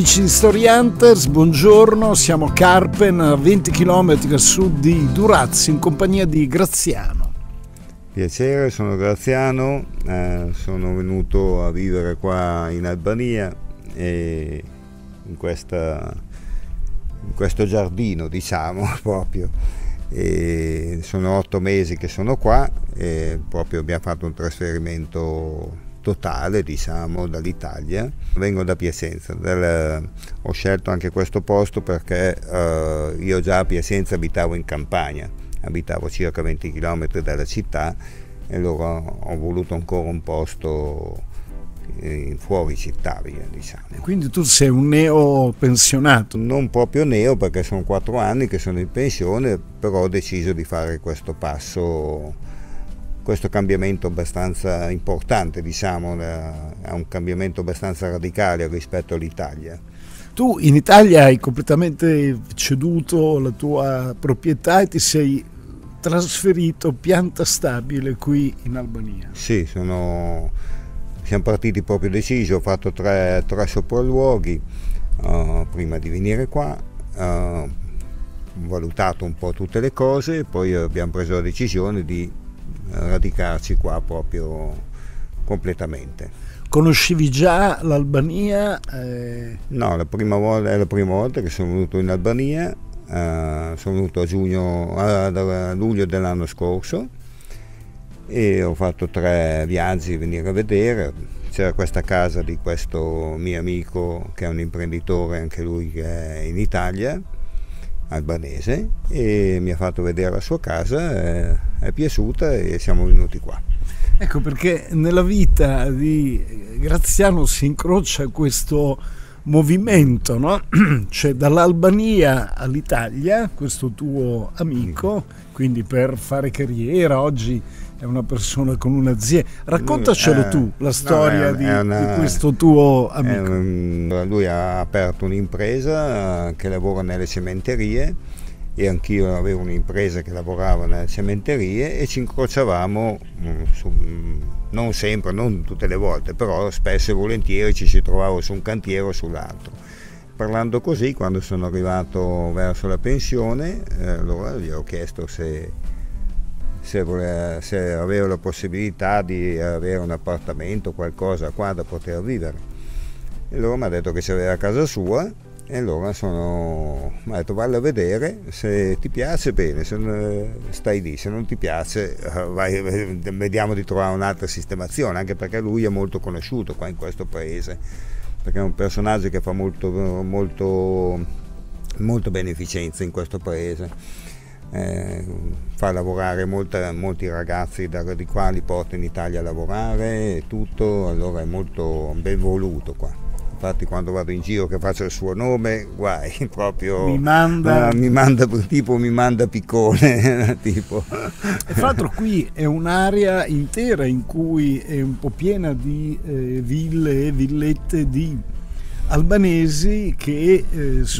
Amici di Storianters, buongiorno, siamo a Karpen, a 20 km a sud di Durazzo, in compagnia di Graziano. Piacere, sono Graziano, sono venuto a vivere qua in Albania e in questo giardino, diciamo, proprio. E sono 8 mesi che sono qua e proprio abbiamo fatto un trasferimento totale, diciamo, dall'Italia. Vengo da Piacenza, ho scelto anche questo posto perché io già a Piacenza abitavo in campagna, abitavo circa 20 km dalla città e allora ho voluto ancora un posto fuori città, via, diciamo. Quindi tu sei un neo pensionato? Non proprio neo, perché sono 4 anni che sono in pensione, però ho deciso di fare questo passo, questo cambiamento abbastanza importante, diciamo, è un cambiamento abbastanza radicale rispetto all'Italia. Tu in Italia hai completamente ceduto la tua proprietà e ti sei trasferito pianta stabile qui in Albania. Sì, siamo partiti proprio decisi, ho fatto tre sopralluoghi prima di venire qua, valutato un po' tutte le cose, poi abbiamo preso la decisione di radicarci qua proprio completamente. Conoscevi già l'Albania? No, è la prima volta che sono venuto in Albania, sono venuto a luglio dell'anno scorso e ho fatto 3 viaggi, venire a vedere. C'era questa casa di questo mio amico che è un imprenditore, anche lui che è in Italia, albanese, e mi ha fatto vedere la sua casa, è piaciuta e siamo venuti qua. Ecco perché nella vita di Graziano si incrocia questo movimento, no? Cioè dall'Albania all'Italia, questo tuo amico, quindi per fare carriera oggi è una persona con un'azienda. Raccontacelo tu la storia di questo tuo amico. Lui ha aperto un'impresa che lavora nelle cementerie e anch'io avevo un'impresa che lavorava nelle cementerie e ci incrociavamo, non sempre, non tutte le volte, però spesso e volentieri ci si trovava su un cantiere o sull'altro. Parlando così, quando sono arrivato verso la pensione, allora gli ho chiesto se avevo la possibilità di avere un appartamento o qualcosa qua da poter vivere, e loro mi ha detto che c'aveva casa sua e allora mi ha detto valla a vedere, se ti piace bene, stai lì, se non ti piace vediamo di trovare un'altra sistemazione, anche perché lui è molto conosciuto qua in questo paese, perché è un personaggio che fa molto beneficenza in questo paese. Fa lavorare molti ragazzi di qua, li porta in Italia a lavorare e tutto, allora è molto ben voluto qua. Infatti quando vado in giro che faccio il suo nome, guai, proprio mi manda piccone. Tipo. E tra l'altro qui è un'area intera in cui è un po' piena di ville e villette di albanesi che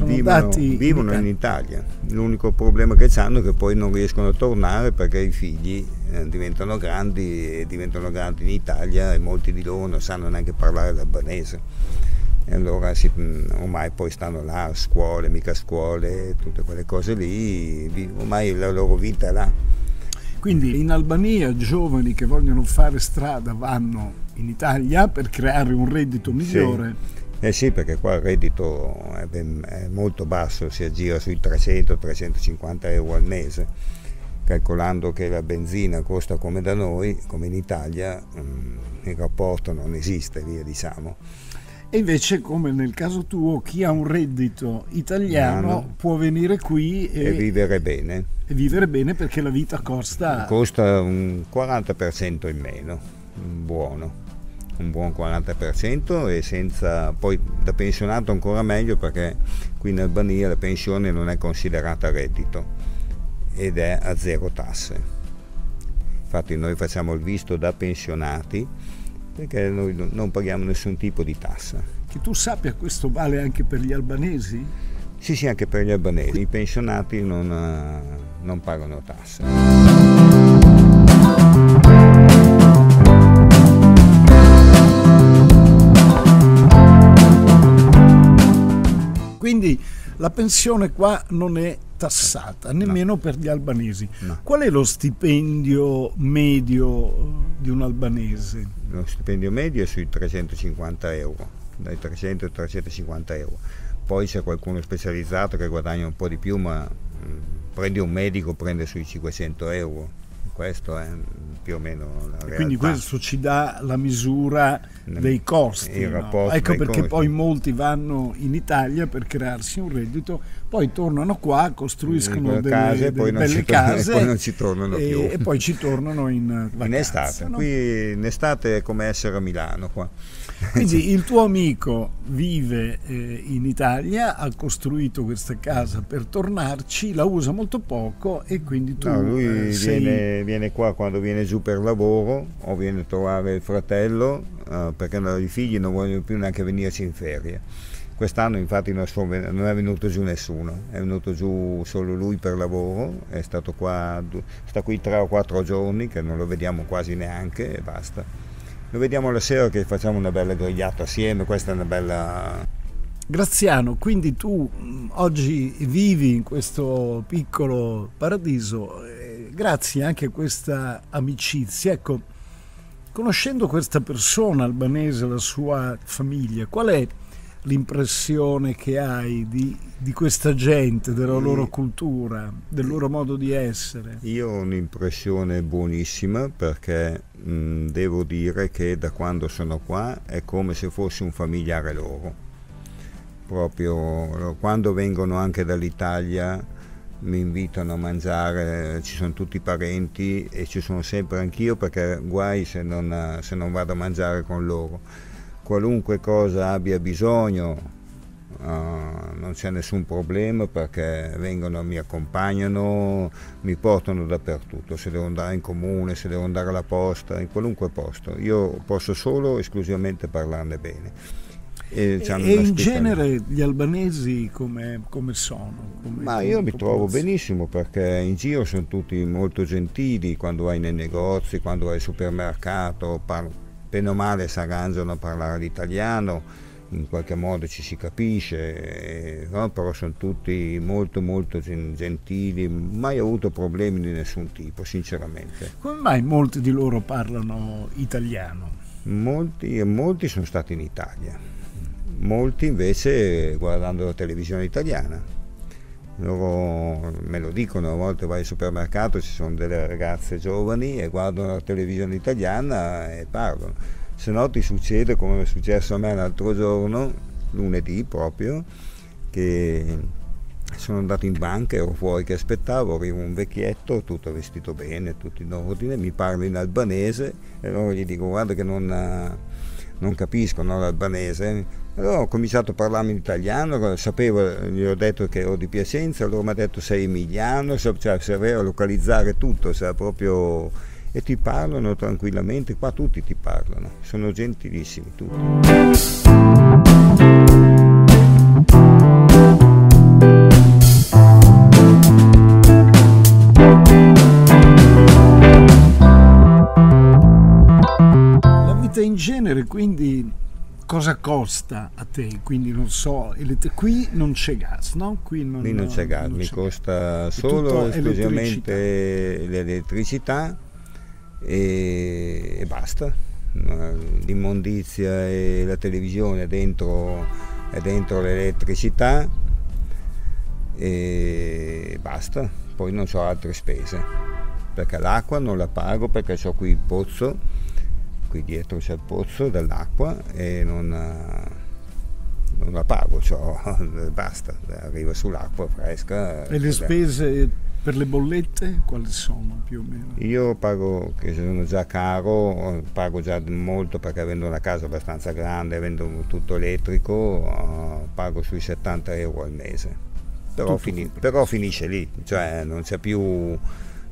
vivono in Italia. L'unico problema che hanno è che poi non riescono a tornare perché i figli diventano grandi in Italia e molti di loro non sanno neanche parlare l'albanese. E allora ormai poi stanno là a scuole, mica scuole, tutte quelle cose lì, ormai la loro vita è là. Quindi in Albania giovani che vogliono fare strada vanno in Italia per creare un reddito migliore. Sì. Eh sì, perché qua il reddito è molto basso, si aggira sui 300-350 euro al mese, calcolando che la benzina costa come da noi, come in Italia, il rapporto non esiste, via, diciamo. E invece, come nel caso tuo, chi ha un reddito italiano può venire qui e vivere bene. E vivere bene perché la vita costa un 40% in meno, buono. Un buon 40% e senza, poi da pensionato ancora meglio, perché qui in Albania la pensione non è considerata reddito ed è a 0 tasse. Infatti noi facciamo il visto da pensionati perché noi non paghiamo nessun tipo di tassa. Che tu sappia, questo vale anche per gli albanesi? Sì, sì, anche per gli albanesi. I pensionati non pagano tasse. quindi la pensione qua non è tassata, nemmeno per gli albanesi. Qual è lo stipendio medio di un albanese? Lo stipendio medio è sui 350 euro, dai 300 ai 350 euro. Poi c'è qualcuno specializzato che guadagna un po' di più, ma prendi un medico, prende sui 500 euro. Questo è più o meno la realtà. Quindi questo ci dà la misura dei costi, no? Ecco perché costi. Poi molti vanno in Italia per crearsi un reddito, poi tornano qua, costruiscono delle belle case e poi non ci tornano più. E poi ci tornano in vacanza. In estate, no? Qui in estate è come essere a Milano qua. Quindi il tuo amico vive in Italia, ha costruito questa casa per tornarci, la usa molto poco e quindi tu viene qua quando viene giù per lavoro o viene a trovare il fratello perché i figli non vogliono più neanche venirci in ferie. Quest'anno infatti non è venuto giù nessuno, è venuto giù solo lui per lavoro, è stato qua, sta qui 3 o 4 giorni che non lo vediamo quasi neanche e basta. Lo vediamo la sera che facciamo una bella grigliata assieme, questa è una bella... Graziano, quindi tu oggi vivi in questo piccolo paradiso grazie anche a questa amicizia. Ecco, conoscendo questa persona albanese, la sua famiglia, qual è l'impressione che hai di questa gente, della loro cultura, del loro modo di essere? Io ho un'impressione buonissima perché devo dire che da quando sono qua è come se fossi un familiare loro. Proprio quando vengono anche dall'Italia mi invitano a mangiare, ci sono tutti i parenti e ci sono sempre anch'io perché guai se non vado a mangiare con loro. Qualunque cosa abbia bisogno non c'è nessun problema perché vengono, mi accompagnano, mi portano dappertutto, se devo andare in comune, se devo andare alla posta, in qualunque posto. Io posso solo esclusivamente parlarne bene. E in genere gli albanesi come sono? Ma io mi trovo benissimo perché in giro sono tutti molto gentili, quando vai nei negozi, quando vai al supermercato, bene o male si arrangiano a parlare l'italiano, in qualche modo ci si capisce, no? Però sono tutti molto molto gentili, mai avuto problemi di nessun tipo, sinceramente. Come mai molti di loro parlano italiano? Molti sono stati in Italia. Molti invece guardando la televisione italiana, loro me lo dicono, a volte vai al supermercato, ci sono delle ragazze giovani e guardano la televisione italiana e parlano, se no ti succede come è successo a me l'altro giorno, lunedì proprio, che sono andato in banca, ero fuori che aspettavo, arriva un vecchietto tutto vestito bene, tutto in ordine, mi parla in albanese e allora gli dico guarda che non capisco l'albanese. Allora ho cominciato a parlarmi in italiano, sapevo, gli ho detto che ero di Piacenza, allora mi ha detto sei emiliano, cioè serveva a localizzare tutto, cioè proprio... e ti parlano tranquillamente, qua tutti ti parlano, sono gentilissimi tutti. In genere, quindi cosa costa a te? Quindi non so, qui non c'è gas, no? Qui non c'è gas, mi costa solo esclusivamente l'elettricità e basta. L'immondizia e la televisione è dentro l'elettricità e basta, poi non ho altre spese, perché l'acqua non la pago perché ho qui il pozzo. Qui dietro c'è il pozzo dell'acqua e non la pago, basta, arriva sull'acqua fresca. E le spese per le bollette quali sono più o meno? Io pago, che sono già caro, pago già molto perché avendo una casa abbastanza grande, avendo tutto elettrico, pago sui 70 euro al mese, però finisce lì, cioè non c'è più...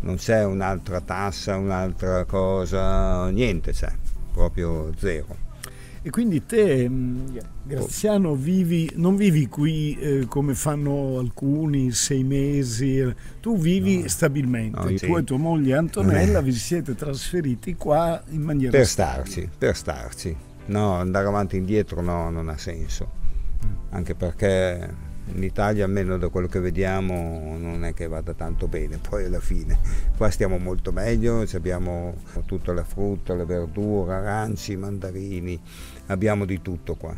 Non c'è un'altra tassa, un'altra cosa, niente c'è, proprio zero. E quindi te, Graziano, non vivi qui come fanno alcuni 6 mesi, tu vivi stabilmente, tu e tua moglie Antonella vi siete trasferiti qua in maniera... Per starci, no, andare avanti e indietro no, non ha senso, anche perché... In Italia, almeno da quello che vediamo, non è che vada tanto bene, poi alla fine qua stiamo molto meglio, abbiamo tutta la frutta, la verdura, aranci, mandarini, abbiamo di tutto qua,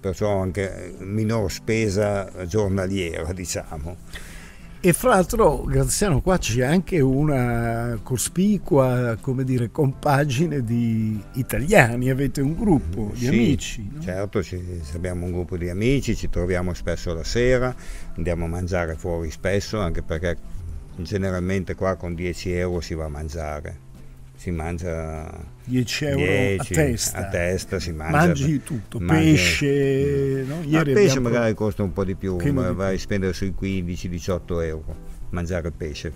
perciò anche minor spesa giornaliera, diciamo. E fra l'altro, Graziano, qua c'è anche una cospicua, come dire, compagine di italiani, avete un gruppo di amici, no? Certo, abbiamo un gruppo di amici, ci troviamo spesso la sera, andiamo a mangiare fuori spesso, anche perché generalmente qua con 10 euro si va a mangiare, si mangia 10 euro 10, a testa si mangia, mangi tutto, pesce, no? Ieri il pesce magari costa un po' di più, ma vai a spendere sui 15-18 euro mangiare pesce,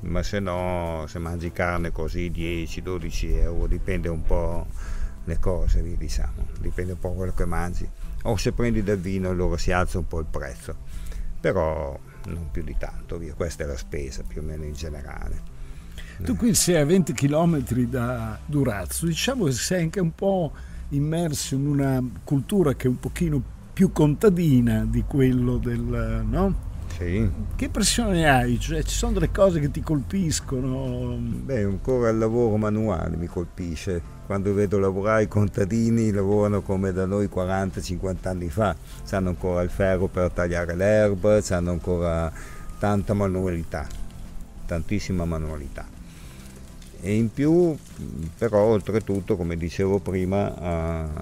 ma se no, se mangi carne così 10-12 euro, dipende un po' le cose, diciamo, dipende un po' quello che mangi, o se prendi del vino allora si alza un po' il prezzo, però non più di tanto, via. Questa è la spesa più o meno in generale. Tu qui sei a 20 km da Durazzo, diciamo che sei anche un po' immerso in una cultura che è un pochino più contadina di quello del... no? Sì. Che impressione hai? Cioè, ci sono delle cose che ti colpiscono? Beh, ancora il lavoro manuale mi colpisce. Quando vedo lavorare i contadini, lavorano come da noi 40-50 anni fa. C'hanno ancora il ferro per tagliare l'erba, c'hanno ancora tanta manualità, tantissima manualità. E in più, però, oltretutto, come dicevo prima,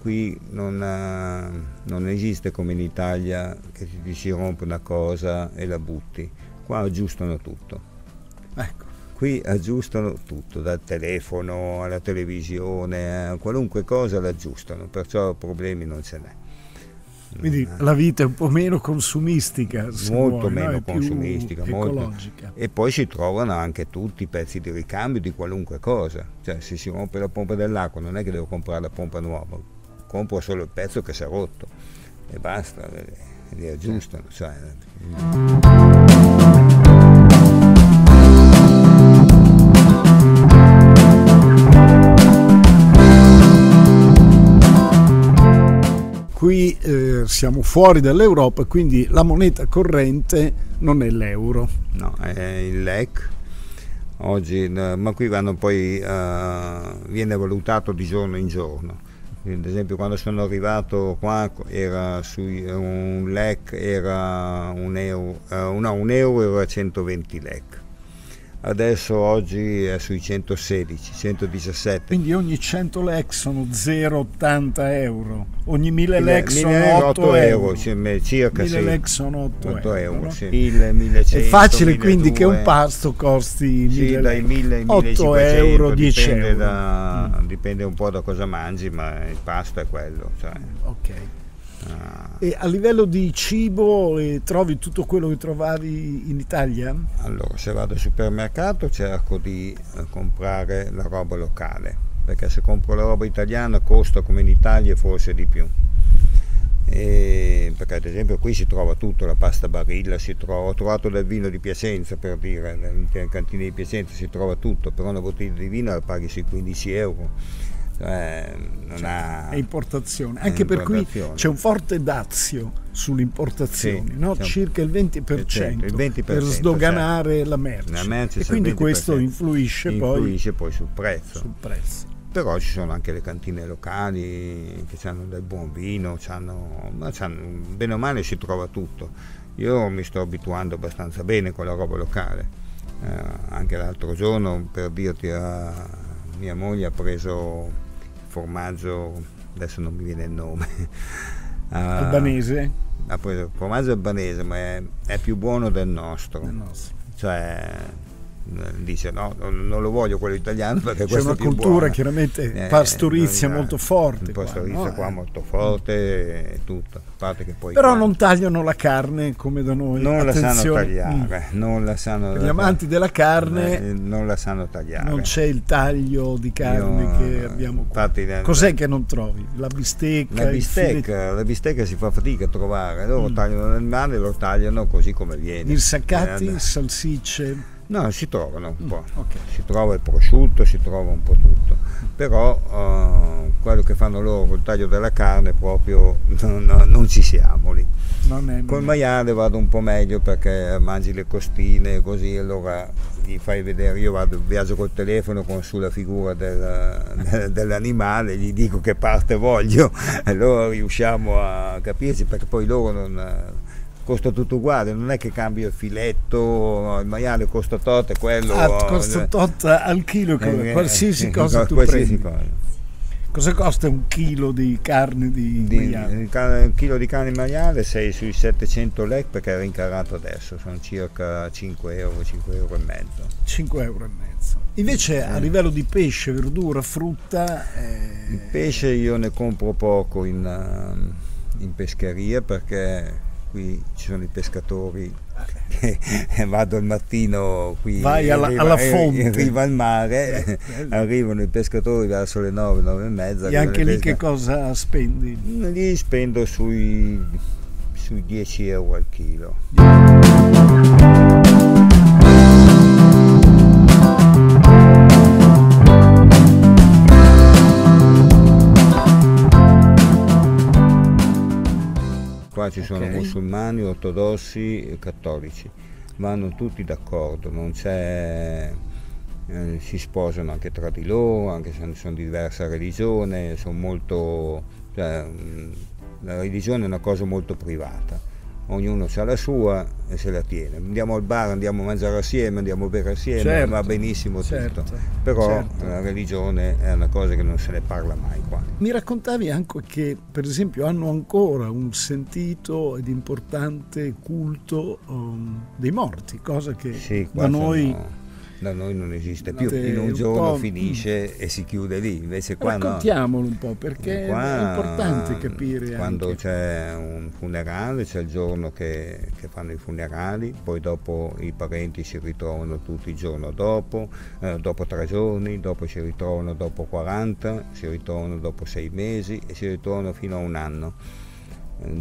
qui non esiste come in Italia che ti si rompe una cosa e la butti. Qua aggiustano tutto. Ecco. Qui aggiustano tutto, dal telefono alla televisione, a qualunque cosa l'aggiustano, perciò problemi non ce n'è. Quindi la vita è un po' meno consumistica, molto meno consumistica, molto ecologica. E poi si trovano anche tutti i pezzi di ricambio di qualunque cosa, cioè se si rompe la pompa dell'acqua non è che devo comprare la pompa nuova, compro solo il pezzo che si è rotto e basta, li aggiustano, cioè. Qui siamo fuori dall'Europa, quindi la moneta corrente non è l'euro. No, è il lek. Oggi, ma qui vanno poi, viene valutato di giorno in giorno. Ad esempio, quando sono arrivato qua era un lek, era un euro era 120 lek. Adesso oggi è sui 116, 117. Quindi ogni 100 lek sono 0,80 euro, ogni 1000 lek sono 8 euro. Circa 1000 lek sono 8 euro. No? Sì. 1000, 1100, è facile 1200, quindi che un pasto costi 8 euro, 10 euro. Dipende un po' da cosa mangi, ma il pasto è quello. Cioè. Ok. E a livello di cibo trovi tutto quello che trovavi in Italia? Allora, se vado al supermercato cerco di comprare la roba locale, perché se compro la roba italiana costa come in Italia forse di più. E perché ad esempio qui si trova tutto, la pasta Barilla, ho trovato del vino di Piacenza, per dire, nelle cantine di Piacenza si trova tutto, però una bottiglia di vino la paghi sui 15 euro. È importazione, anche per cui c'è un forte dazio sull'importazione, sì, no? Circa il 20%, per sdoganare la merce, e quindi questo influisce poi sul prezzo. Però ci sono anche le cantine locali che hanno del buon vino, bene o male si trova tutto. Io mi sto abituando abbastanza bene con la roba locale, anche l'altro giorno, per dirti, mia moglie ha preso formaggio, adesso non mi viene il nome, albanese? Ha preso formaggio albanese, ma è più buono del nostro. Cioè, dice no, non lo voglio quello italiano perché questo è più buono. C'è una cultura chiaramente pastorizia molto forte. Pastorizia qua molto forte e tutto. A parte che poi però non tagliano la carne come da noi. Non la sanno tagliare. Non la sanno, per gli amanti della carne non la sanno tagliare. Non c'è il taglio di carne che abbiamo qua. Cos'è che non trovi? La bistecca? La bistecca si fa fatica a trovare. Loro tagliano l'animale e lo tagliano così come viene. Insaccati, salsicce? No, si trovano un po', okay. Si trova il prosciutto, si trova un po' tutto, però quello che fanno loro col taglio della carne proprio non ci siamo lì. Non è... Col maiale vado un po' meglio perché mangi le costine, così, allora gli fai vedere, io vado, viaggio col telefono con sulla figura dell'animale, gli dico che parte voglio, allora riusciamo a capirci, perché poi loro non... costa tutto uguale, non è che cambia il filetto, il maiale costa tot e quello... Ah, costa tot al chilo, qualsiasi cosa tu prendi. Cosa costa un chilo di carne di maiale? Un chilo di carne di maiale sei sui 700 lek perché è rincarato adesso, sono circa 5 euro e mezzo. 5 euro e mezzo. Invece a livello di pesce, verdura, frutta... Il pesce io ne compro poco in pescheria perché... Qui ci sono i pescatori che vado al mattino qui, vai alla fonte, in riva al mare, arrivano i pescatori verso le 9, 9 e mezza. E anche lì che cosa spendi? Lì spendo sui 10 euro al chilo. Qua ci sono musulmani, ortodossi e cattolici, vanno tutti d'accordo, non c'è, si sposano anche tra di loro, anche se sono di diversa religione, sono molto, cioè, la religione è una cosa molto privata, ognuno ha la sua e se la tiene. Andiamo al bar, andiamo a mangiare assieme, andiamo a bere assieme, certo, va benissimo tutto, però la religione è una cosa che non se ne parla mai qua. Mi raccontavi anche che per esempio hanno ancora un sentito ed importante culto dei morti, cosa che sì, da noi non esiste più, in un giorno finisce e si chiude lì, invece qua raccontiamolo un po' perché qua, è importante capire quando c'è un funerale, c'è il giorno che fanno i funerali, poi dopo i parenti si ritrovano tutti il giorno dopo, dopo 3 giorni, dopo si ritrovano dopo 40, si ritrovano dopo 6 mesi e si ritrovano fino a 1 anno,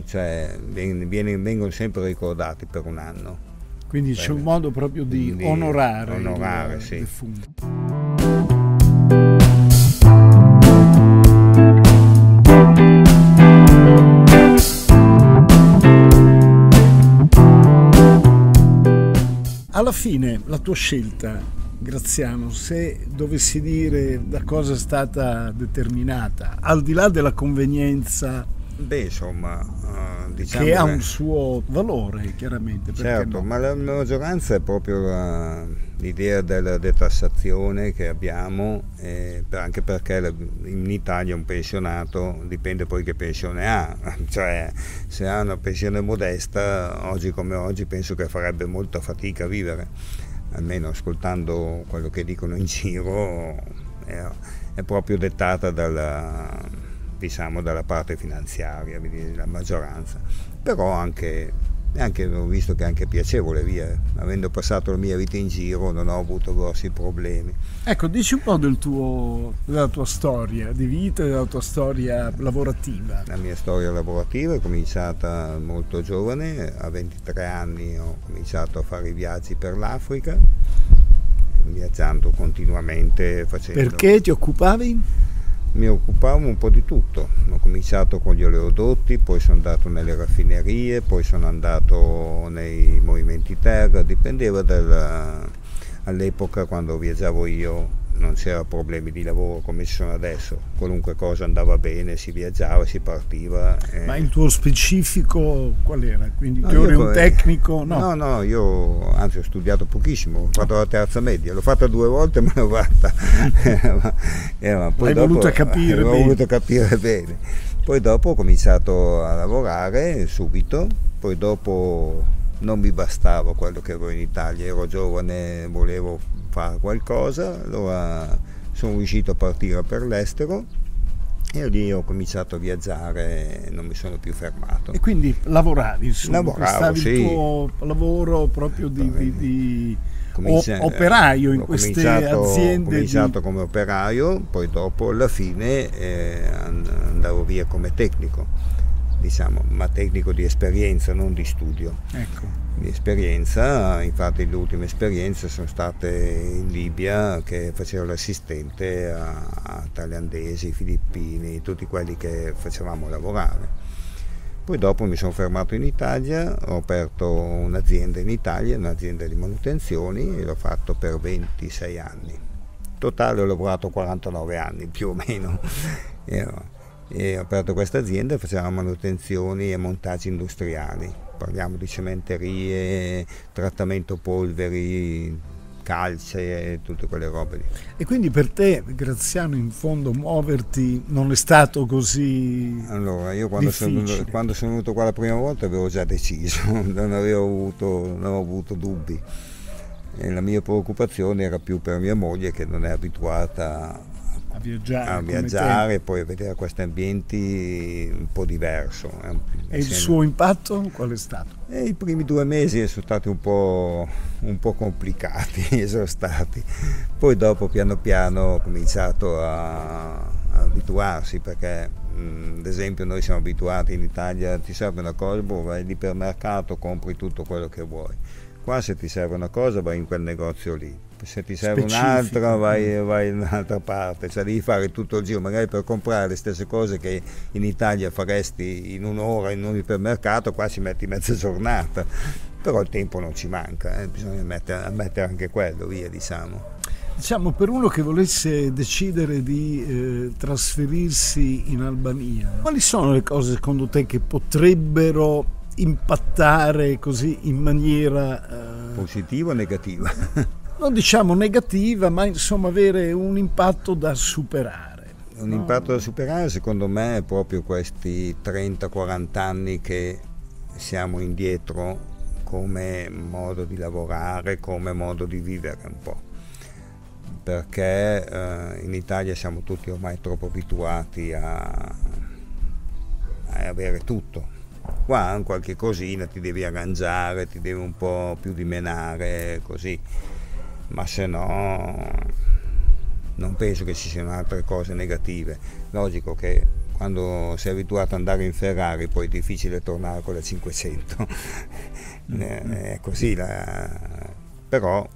cioè vengono sempre ricordati per 1 anno. Quindi c'è un modo proprio di onorare il defunto. Alla fine la tua scelta, Graziano, se dovessi dire da cosa è stata determinata, al di là della convenienza... Beh, insomma, diciamo che ha un suo valore, chiaramente. Certo, no? Ma la maggioranza è proprio l'idea della detassazione che abbiamo, anche perché in Italia un pensionato dipende poi che pensione ha, cioè se ha una pensione modesta, oggi come oggi penso che farebbe molta fatica a vivere, almeno ascoltando quello che dicono in giro, è proprio dettata dalla parte finanziaria, la maggioranza, però anche ho visto che è anche piacevole, via, avendo passato la mia vita in giro non ho avuto grossi problemi. Ecco, dici un po' della tua storia di vita e della tua storia lavorativa. La mia storia lavorativa è cominciata molto giovane, a 23 anni ho cominciato a fare i viaggi per l'Africa, viaggiando continuamente, facendo... Perché ti occupavi? Mi occupavo un po' di tutto, ho cominciato con gli oleodotti, poi sono andato nelle raffinerie, poi sono andato nei movimenti terra, dipendeva all'epoca quando viaggiavo io non c'era problemi di lavoro come ci sono adesso, qualunque cosa andava bene, si viaggiava, si partiva. Ma il tuo specifico qual era? Quindi no, io eri un tecnico? No, io anzi ho studiato pochissimo, ho fatto la terza media, l'ho fatta 2 volte ma l'ho fatta. Poi dopo, voluto capire bene. Poi dopo ho cominciato a lavorare subito, poi dopo non mi bastava quello che avevo in Italia, ero giovane, volevo fare qualcosa, allora sono riuscito a partire per l'estero e lì ho cominciato a viaggiare e non mi sono più fermato. E quindi lavoravi? Lavoravo, sì. Il tuo lavoro proprio di operaio in queste aziende? Ho cominciato come operaio, poi dopo alla fine andavo via come tecnico. Diciamo, ma tecnico di esperienza, non di studio. Ecco. Di esperienza, infatti le ultime esperienze sono state in Libia che facevo l'assistente a thailandesi, filippini, tutti quelli che facevamo lavorare. Poi dopo mi sono fermato in Italia, ho aperto un'azienda in Italia, un'azienda di manutenzioni, e l'ho fatto per 26 anni. Totale ho lavorato 49 anni più o meno. E ho aperto questa azienda e facevamo manutenzioni e montaggi industriali. Parliamo di cementerie, trattamento polveri, calce e tutte quelle robe lì. E quindi per te, Graziano, in fondo muoverti non è stato così. Allora, io quando sono venuto qua la prima volta avevo già deciso, non avevo avuto dubbi, e la mia preoccupazione era più per mia moglie, che non è abituata a viaggiare e poi a vedere questi ambienti un po' diverso. E il suo impatto qual è stato? E i primi 2 mesi sono stati un po' complicati, esaustanti. Poi dopo piano piano ho cominciato a abituarsi, perché ad esempio noi siamo abituati in Italia, ti serve una cosa, vai all'ipermercato, compri tutto quello che vuoi. Qua se ti serve una cosa vai in quel negozio lì, se ti serve un'altra vai in un'altra parte, cioè devi fare tutto il giro, magari per comprare le stesse cose che in Italia faresti in un'ora in un ipermercato, qua ci metti mezza giornata, però il tempo non ci manca, bisogna mettere anche quello via, diciamo. Per uno che volesse decidere di trasferirsi in Albania, quali sono le cose secondo te che potrebbero impattare così in maniera positiva o negativa? Non diciamo negativa, ma insomma avere un impatto da superare. Impatto da superare secondo me è proprio questi 30-40 anni che siamo indietro come modo di lavorare, come modo di vivere un po', perché in Italia siamo tutti ormai troppo abituati a avere tutto. Qua qualche cosina ti devi arrangiare, ti devi un po' più dimenare così, ma se no non penso che ci siano altre cose negative. Logico che quando sei abituato ad andare in Ferrari poi è difficile tornare con la 500, è così, però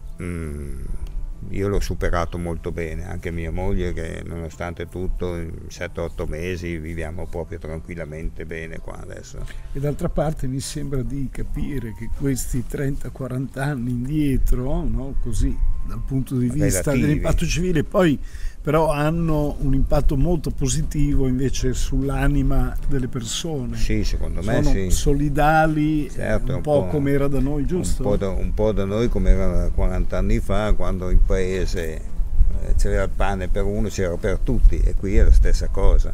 io l'ho superato molto bene, anche mia moglie, che nonostante tutto in 7-8 mesi viviamo proprio tranquillamente bene qua adesso. E d'altra parte mi sembra di capire che questi 30-40 anni indietro, no, così dal punto di vista dell'impatto civile, poi però hanno un impatto molto positivo invece sull'anima delle persone. Sì, secondo me sono sì. Solidali, certo, un po' come era da noi, giusto? Un po' da noi come era 40 anni fa, quando in paese c'era il pane per uno, c'era per tutti, e qui è la stessa cosa.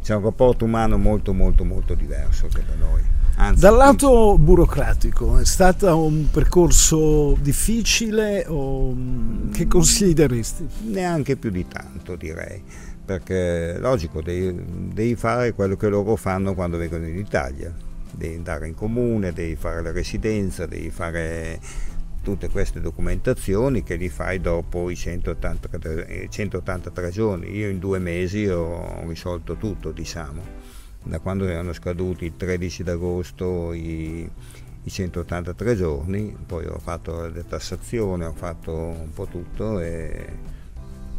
C'è un rapporto umano molto molto molto diverso che da noi. Anzi, dal lato burocratico è stato un percorso difficile o che consideresti? Neanche più di tanto, direi, perché logico devi fare quello che loro fanno quando vengono in Italia, devi andare in comune, devi fare la residenza, devi fare tutte queste documentazioni che li fai dopo i 183 giorni. Io in 2 mesi ho risolto tutto, da quando erano scaduti il 13 d'agosto i 183 giorni, poi ho fatto la detassazione, ho fatto un po' tutto e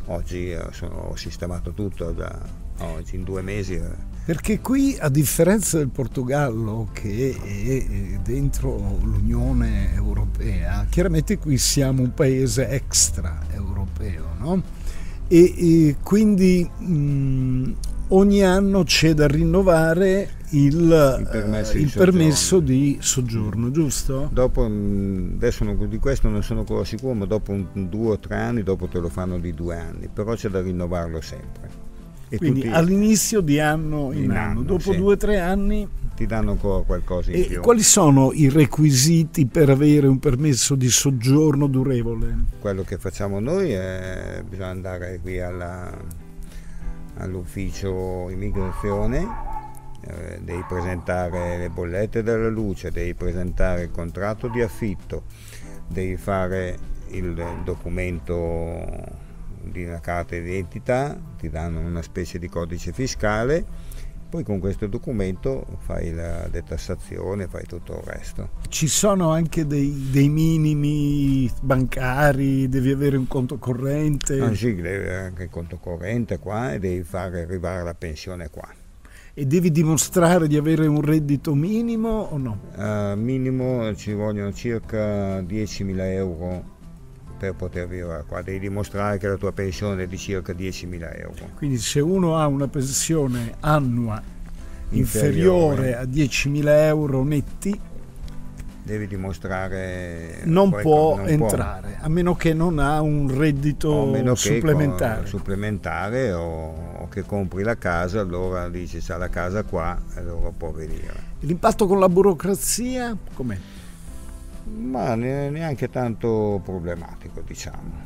oggi ho sistemato tutto da oggi, in 2 mesi. Perché qui, a differenza del Portogallo che è dentro l'Unione Europea, chiaramente qui siamo un paese extraeuropeo, no? E quindi ogni anno c'è da rinnovare il permesso di soggiorno, giusto? Dopo, adesso di questo non sono ancora sicuro, ma dopo 2 o 3 anni dopo te lo fanno di 2 anni, però c'è da rinnovarlo sempre. E quindi all'inizio di anno in anno, dopo sì. 2 o 3 anni ti danno ancora qualcosa in più. Quali sono i requisiti per avere un permesso di soggiorno durevole? Quello che facciamo noi è bisogna andare qui all'ufficio immigrazione, devi presentare le bollette della luce, devi presentare il contratto di affitto, devi fare il documento di una carta d'identità, ti danno una specie di codice fiscale, poi con questo documento fai la detassazione, fai tutto il resto. Ci sono anche dei minimi bancari, devi avere un conto corrente? Ah, sì, devi avere anche il conto corrente qua e devi fare arrivare la pensione qua. E devi dimostrare di avere un reddito minimo o no? Minimo ci vogliono circa 10.000 euro per poter vivere qua, devi dimostrare che la tua pensione è di circa 10.000 euro. Quindi se uno ha una pensione annua inferiore a 10.000 euro netti, devi dimostrare, non può entrare a meno che non ha un reddito supplementare. O che compri la casa, allora dici c'ha la casa qua, allora può venire. L'impatto con la burocrazia com'è? Ma neanche tanto problematico, diciamo.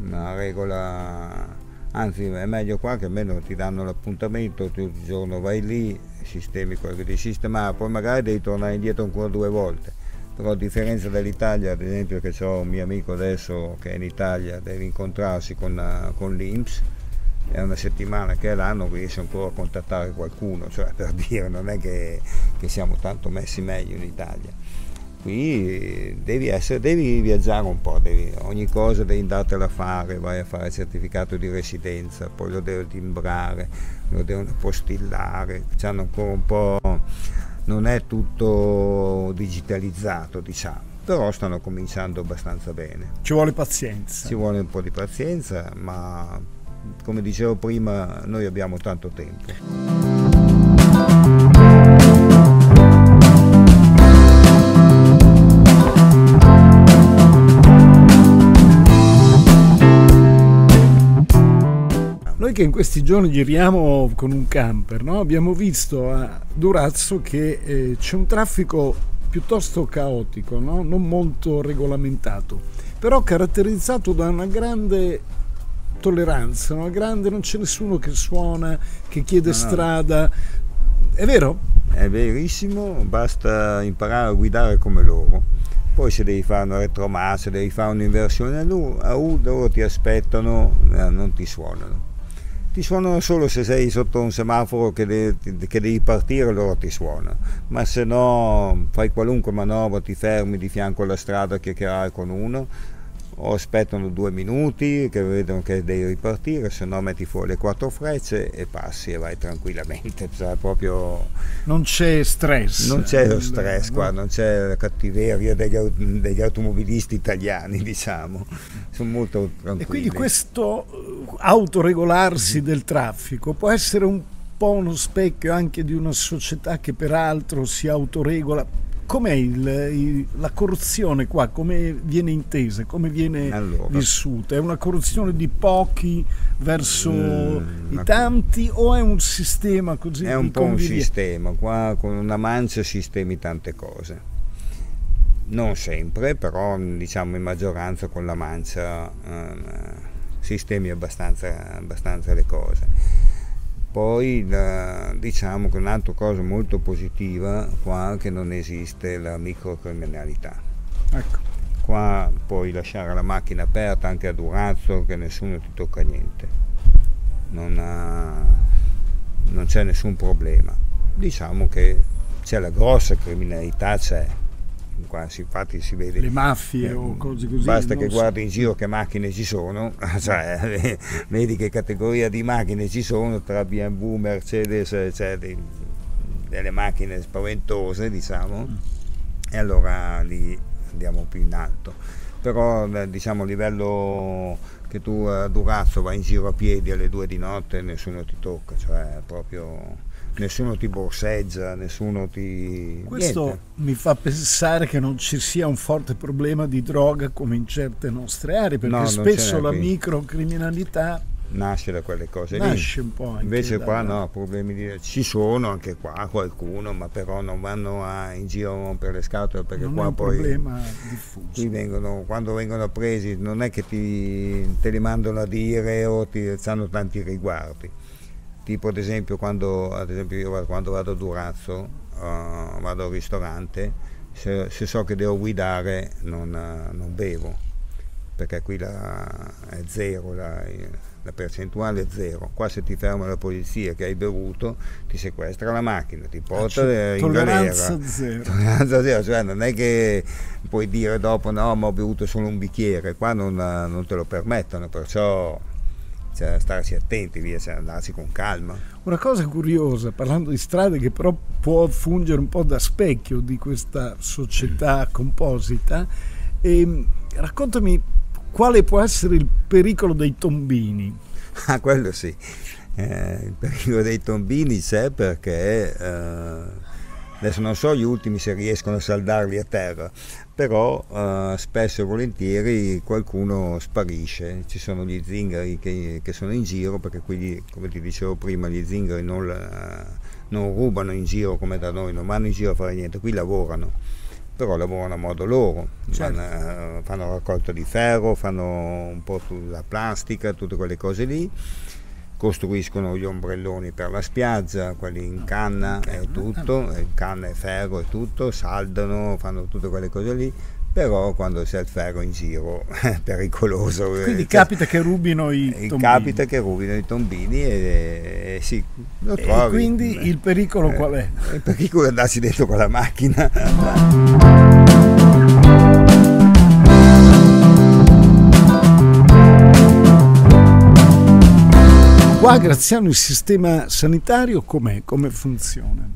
Una regola, anzi è meglio qua che almeno ti danno l'appuntamento, tu il giorno vai lì, sistemi quello che devi sistemare, poi magari devi tornare indietro ancora 2 volte. Però a differenza dell'Italia, ad esempio, che ho un mio amico adesso che è in Italia, deve incontrarsi con l'INPS, è una settimana che è là, non riesce ancora a contattare qualcuno, cioè per dire, non è che siamo tanto messi meglio in Italia. Qui devi viaggiare un po', ogni cosa devi andartela a fare, vai a fare il certificato di residenza, poi lo devo timbrare, lo devono postillare, c'hanno ancora un po'... Non è tutto digitalizzato, diciamo, però stanno cominciando abbastanza bene. Ci vuole pazienza. Ci vuole un po' di pazienza, ma come dicevo prima, noi abbiamo tanto tempo. Noi che in questi giorni giriamo con un camper, no? Abbiamo visto a Durazzo che c'è un traffico piuttosto caotico, no? Non molto regolamentato, però caratterizzato da una grande tolleranza, una grande, non c'è nessuno che suona, che chiede strada. È vero? È verissimo, basta imparare a guidare come loro. Poi se devi fare una retromarcia, devi fare un'inversione a U, loro ti aspettano, non ti suonano. Ti suonano solo se sei sotto un semaforo che devi partire, loro ti suonano, ma se no fai qualunque manovra, ti fermi di fianco alla strada a chiacchierare con uno, o aspettano 2 minuti che vedono che devi ripartire, se no metti fuori le 4 frecce e passi e vai tranquillamente, cioè, proprio... Non c'è stress. Non c'è lo stress qua, non c'è la cattiveria degli automobilisti italiani, diciamo, sono molto tranquilli. E quindi questo autoregolarsi del traffico può essere un po' uno specchio anche di una società che peraltro si autoregola. Com'è la corruzione qua? Come viene intesa? Come viene vissuta? È una corruzione di pochi verso i tanti o è un sistema così? È un po' un sistema, qua con una mancia sistemi tante cose. Non sempre, però diciamo in maggioranza con la mancia sistemi abbastanza le cose. Poi diciamo che un'altra cosa molto positiva qua è che non esiste la microcriminalità. Ecco. Qua puoi lasciare la macchina aperta anche a Durazzo che nessuno ti tocca niente, non c'è nessun problema. Diciamo che c'è la grossa criminalità, c'è. Quasi, infatti si vede le maffie o cose così, basta che guardi in giro che macchine ci sono, cioè, vedi che categoria di macchine ci sono tra BMW, Mercedes, cioè delle macchine spaventose, diciamo, e allora lì andiamo più in alto. Però diciamo a livello che tu a Durazzo vai in giro a piedi alle 2 di notte, nessuno ti tocca, cioè proprio nessuno ti borseggia, nessuno ti... Questo niente. Mi fa pensare che non ci sia un forte problema di droga come in certe nostre aree, perché spesso la microcriminalità nasce da quelle cose lì. Un po' anche invece qua no, problemi di... ci sono anche qua qualcuno, ma però non vanno in giro per le scatole, perché non qua è un poi problema diffuso. Qui vengono, quando vengono presi non è che te li mandano a dire o ti hanno tanti riguardi. Tipo ad esempio io quando vado a Durazzo, vado al ristorante, se so che devo guidare non bevo, perché qui è zero, la percentuale è zero. Qua se ti ferma la polizia che hai bevuto ti sequestra la macchina, ti porta in galera. Tolleranza zero, cioè non è che puoi dire dopo no ma ho bevuto solo un bicchiere, qua non te lo permettono, perciò... cioè starsi attenti, via, cioè andarsi con calma. Una cosa curiosa, parlando di strade, che però può fungere un po' da specchio di questa società composita, raccontami quale può essere il pericolo dei tombini. Ah, quello sì, il pericolo dei tombini c'è perché adesso non so gli ultimi se riescono a saldarli a terra, però spesso e volentieri qualcuno sparisce, ci sono gli zingari che sono in giro, perché quindi, come ti dicevo prima, gli zingari non rubano in giro come da noi, non vanno in giro a fare niente, qui lavorano, però lavorano a modo loro, certo. Fanno raccolta di ferro, fanno un po' la plastica, tutte quelle cose lì, costruiscono gli ombrelloni per la spiaggia, quelli in canna e tutto, in canna e ferro e tutto, saldano, fanno tutte quelle cose lì, però quando c'è il ferro in giro è pericoloso. Quindi capita che rubino i tombini. Capita che rubino i tombini e sì, lo trovi. E quindi il pericolo qual è? Il pericolo è andarsi dentro con la macchina. Qua, Graziano, il sistema sanitario com'è? Come funziona?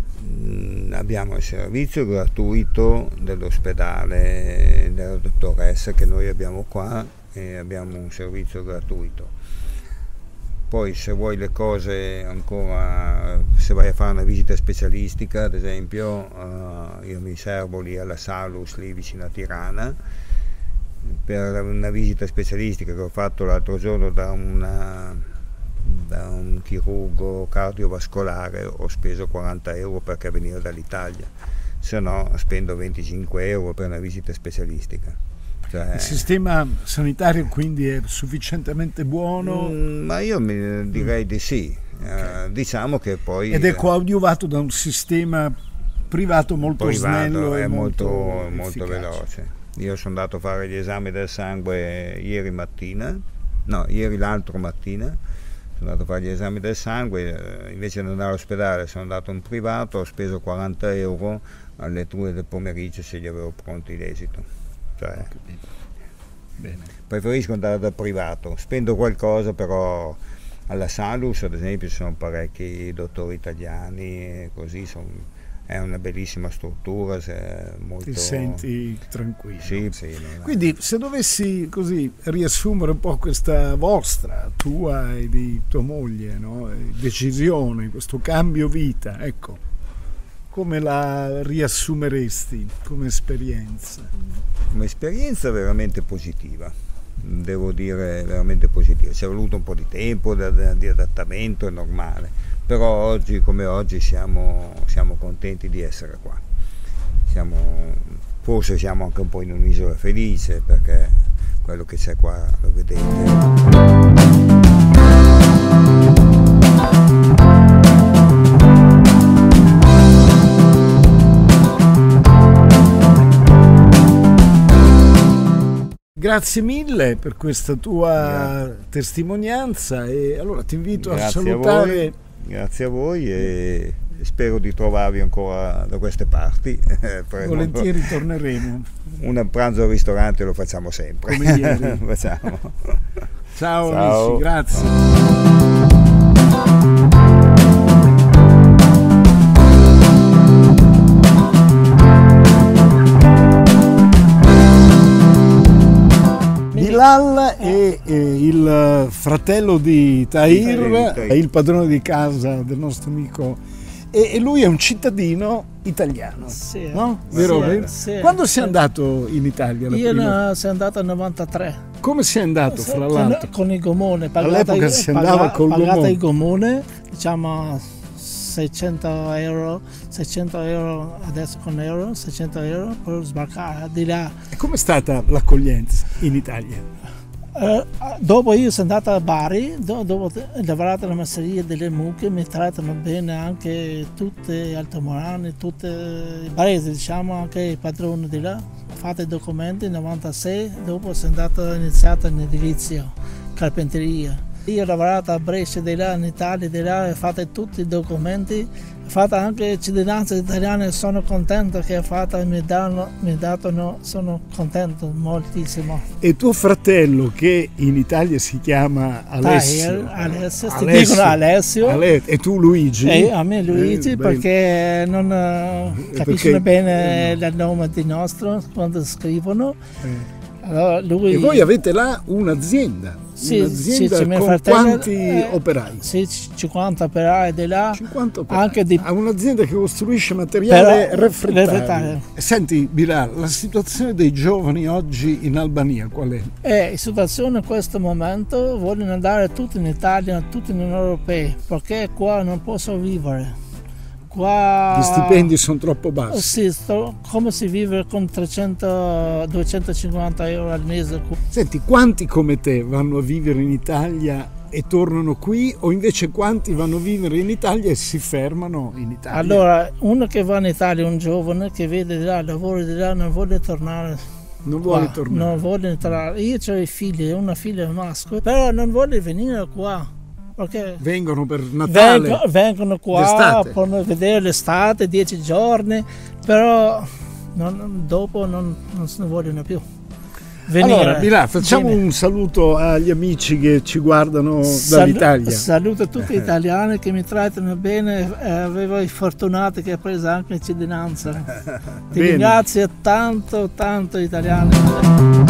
Abbiamo il servizio gratuito dell'ospedale della dottoressa che noi abbiamo qua, e abbiamo un servizio gratuito. Poi se vuoi le cose ancora, se vai a fare una visita specialistica, ad esempio, io mi servo lì alla Salus, lì vicino a Tirana, per una visita specialistica che ho fatto l'altro giorno da un chirurgo cardiovascolare, ho speso 40 euro perché veniva dall'Italia, se no spendo 25 euro per una visita specialistica. Cioè, il sistema sanitario quindi è sufficientemente buono? Ma io direi di sì, okay. Diciamo che poi... Ed è coadiuvato da un sistema privato molto snello e molto veloce. Io sono andato a fare gli esami del sangue ieri l'altro mattina. Sono andato a fare gli esami del sangue, invece di andare all'ospedale sono andato in privato, ho speso 40 euro alle 2 del pomeriggio se gli avevo pronti l'esito. Cioè, bene. Preferisco andare dal privato, spendo qualcosa, però alla Salus ad esempio ci sono parecchi dottori italiani, così sono... È una bellissima struttura, molto... Ti senti tranquillo. Sì, sì, quindi se dovessi così riassumere un po' questa vostra, tua e di tua moglie, no? Decisione, questo cambio vita, ecco, come la riassumeresti come esperienza? Come esperienza veramente positiva, devo dire veramente positiva. Ci è voluto un po' di tempo di adattamento, è normale. Però oggi come oggi siamo contenti di essere qua, forse siamo anche un po' in un'isola felice, perché quello che c'è qua lo vedete. Grazie mille per questa tua testimonianza, e allora ti invito a salutare... Grazie a voi e spero di trovarvi ancora da queste parti. Volentieri torneremo. Un pranzo al ristorante lo facciamo sempre. Come ieri. Facciamo. Ciao, amici, grazie. Bilal è il fratello di Tahir, è il padrone di casa del nostro amico, e lui è un cittadino italiano, sì, no? Vero? Sì, quando sei andato in Italia? Io sono andato nel 93. Come sei andato, fra l'altro? Con il gomone. All'epoca si andava col gomone. Pagata il gomone, diciamo 600 euro, 600 euro adesso con euro, 600 euro per sbarcare di là. E com'è stata l'accoglienza in Italia? Dopo io sono andato a Bari, dopo ho lavorato alla masseria delle mucche, mi trattano bene anche tutti gli altomorani, tutti i baresi, diciamo, anche i padroni di là. Ho fatto i documenti nel 96, dopo sono andato, ho iniziato in edilizia, carpenteria. Io ho lavorato a Brescia, di là in Italia, di là, ho fatto tutti i documenti, ho fatto anche cittadinanza italiana e sono contento che ho fatto, mi danno, sono contento moltissimo. E tuo fratello, che in Italia si chiama Alessio? Tahir, Alessio. E tu Luigi? A me Luigi, perché non capiscono bene il nome di nostro quando scrivono. Allora, lui... E voi avete là un'azienda? Sì, un'azienda sì, con fratello, quanti operai? Sì, 50 operai di là. 50 operai. Anche di... Ha un'azienda che costruisce materiale refrattario. Senti Bilal, la situazione dei giovani oggi in Albania qual è? La situazione in questo momento vogliono andare tutti in Italia, tutti in Europa, perché qua non posso vivere. Qua... Gli stipendi sono troppo bassi. Sì, come si vive con 300-250 euro al mese? Senti, quanti come te vanno a vivere in Italia e tornano qui, o invece quanti vanno a vivere in Italia e si fermano in Italia? Allora, uno che va in Italia, un giovane che vede di là, lavora di là, non vuole tornare. Non vuole tornare? Non vuole entrare. Io ho i figli, una figlia maschio, però non vuole venire qua. Perché vengono per Natale, vengono qua per vedere l'estate, 10 giorni, però dopo non se ne vogliono più venire. Allora Bilal, facciamo un saluto agli amici che ci guardano dall'Italia. Saluto tutti gli italiani che mi trattano bene, avevo i fortunati che ho preso anche cittadinanza. Ti ringrazio tanto, tanto italiano.